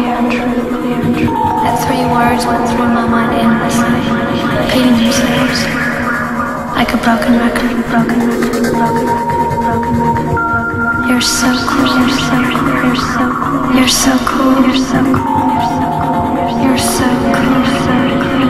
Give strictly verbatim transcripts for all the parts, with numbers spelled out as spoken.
clear and true. That three words went through my mind endlessly, repeating themselves like a broken record, broken record, broken record, broken record. You're so cool, you're so cool, you're so cool, you're so cool, you're so cool, you're so cool, you're so cool, you're so cool.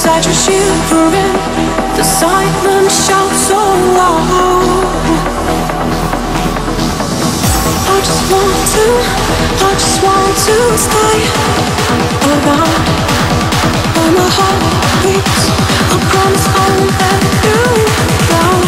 inside you're shivering. The silence shouts so loud. I just want to, I just want to stay around. When my heart beats, I promise I won't let you down.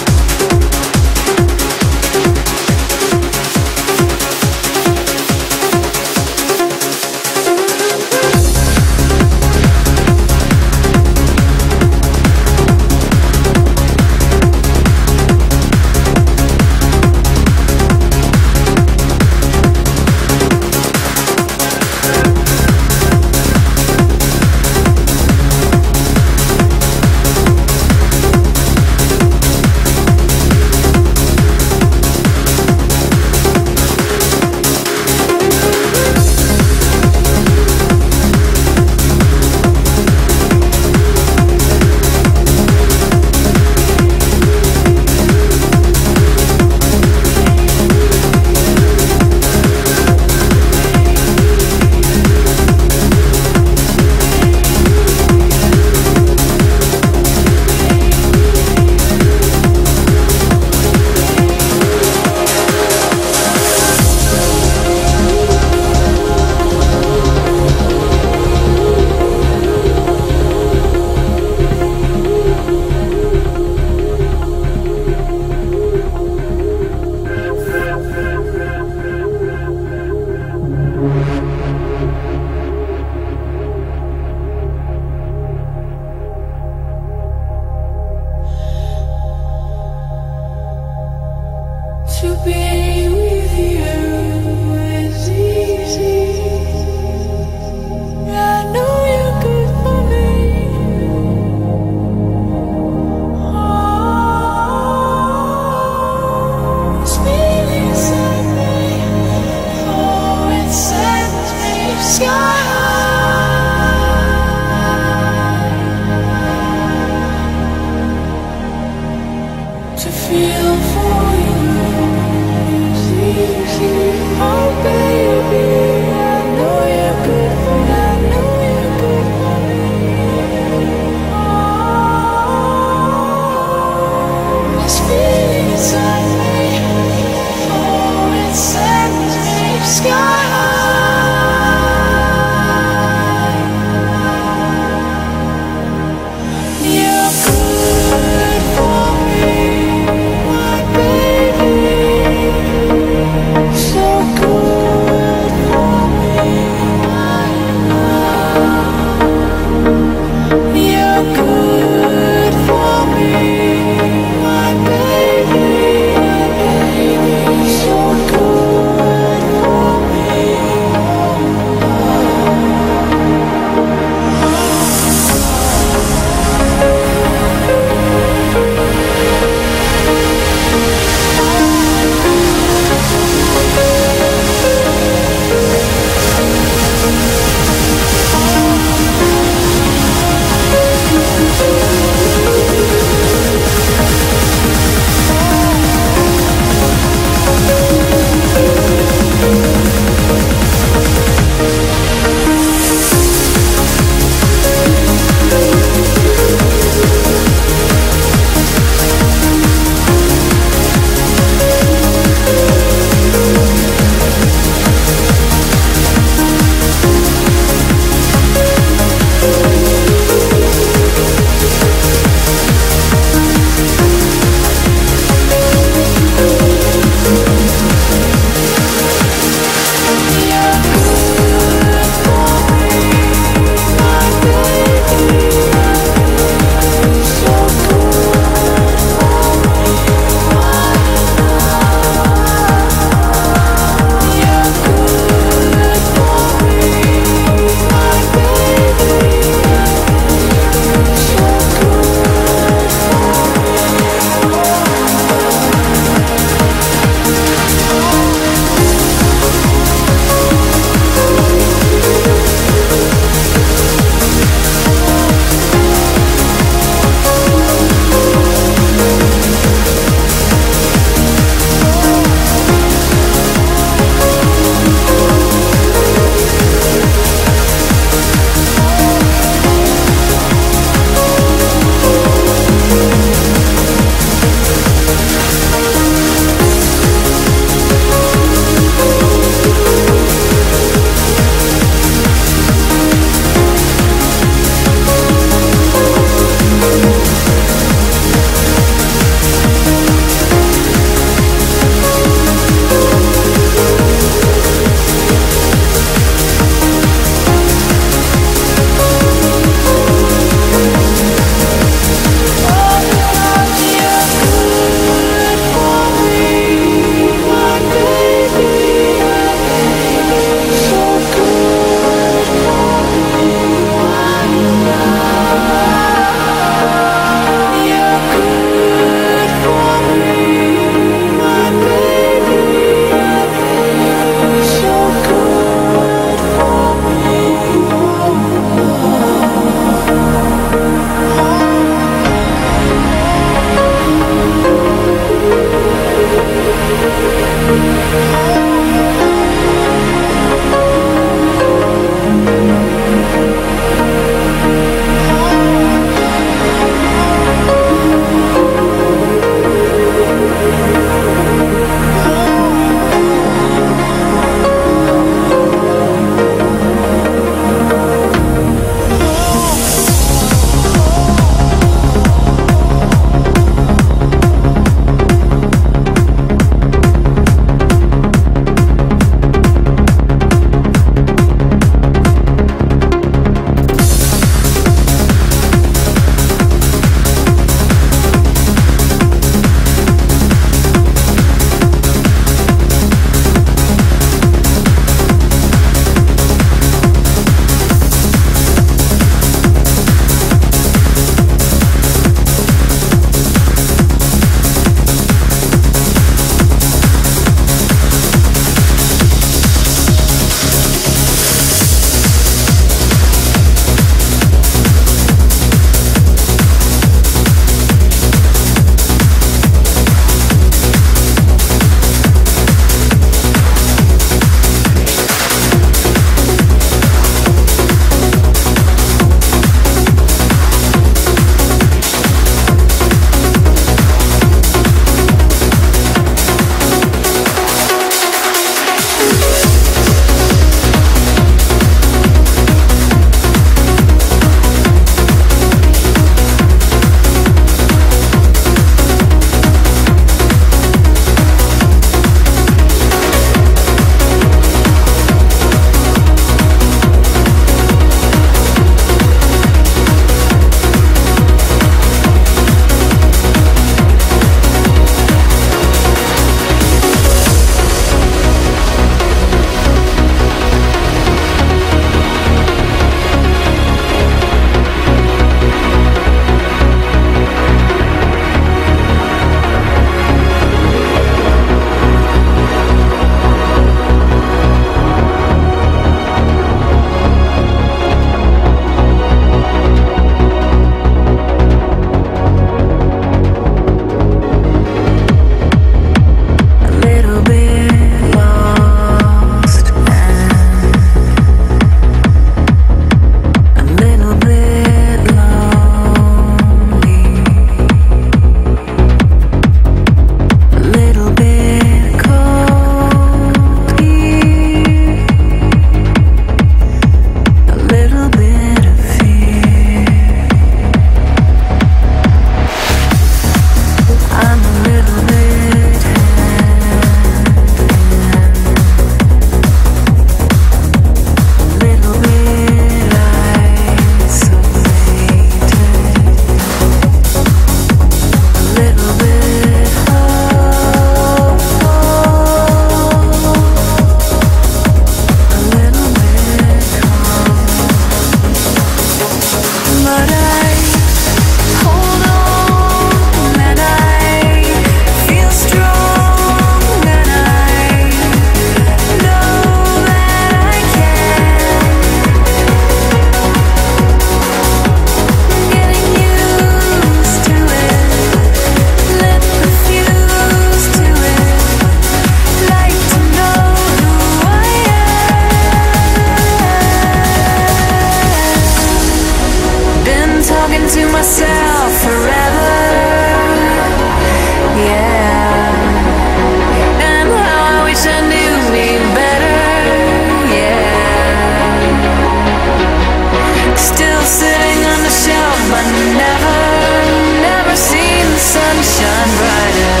sunshine brighter,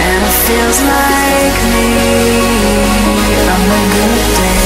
and it feels like me on a good day.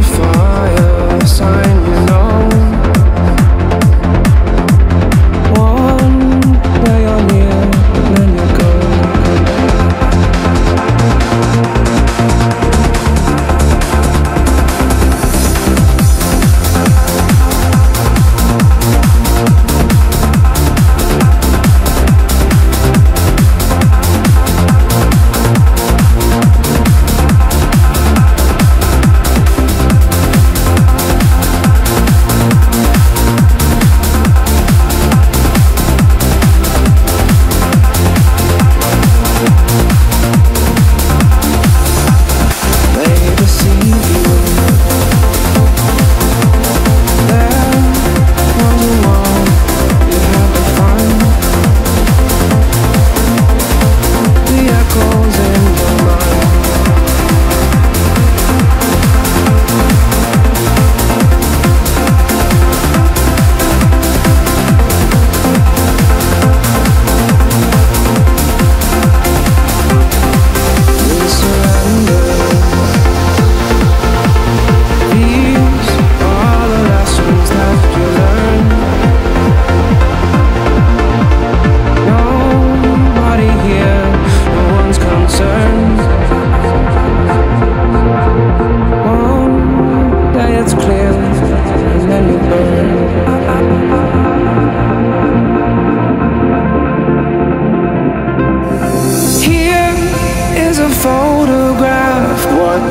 Fire sign, you know.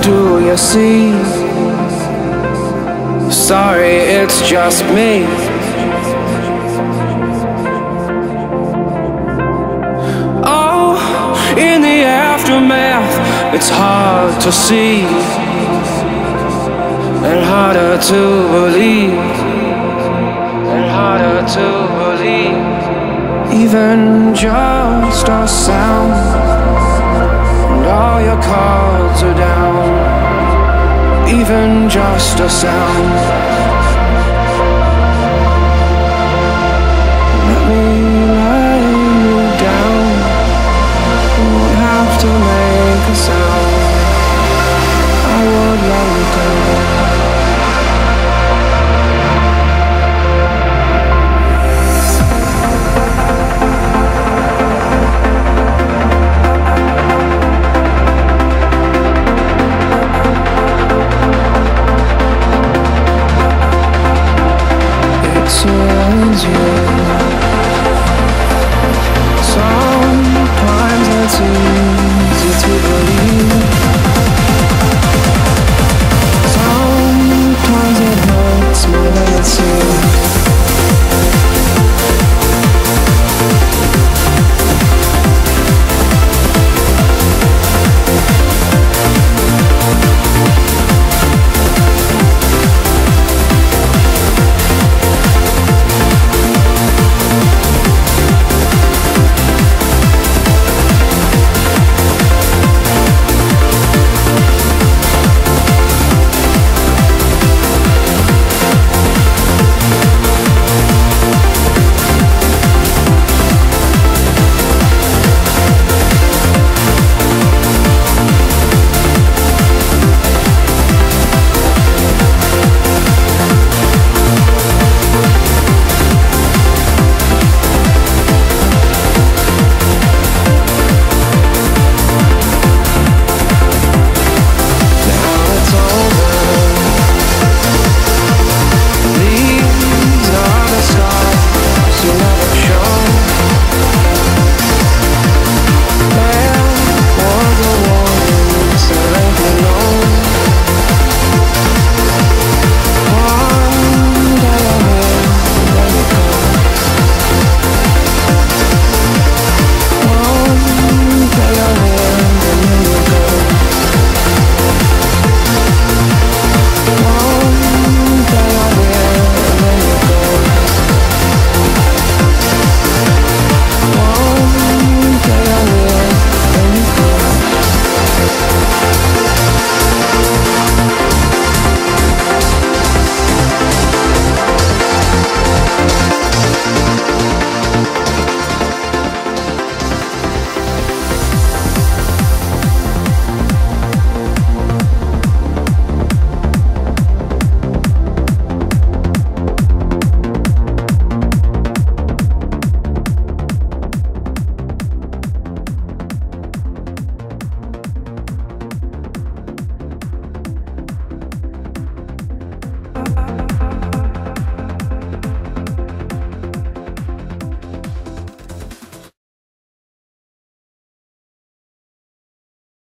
do you see? Sorry, it's just me. Oh, in the aftermath, it's hard to see and harder to believe, and harder to believe. Even just a sound, all your cards are down. Even just a sound.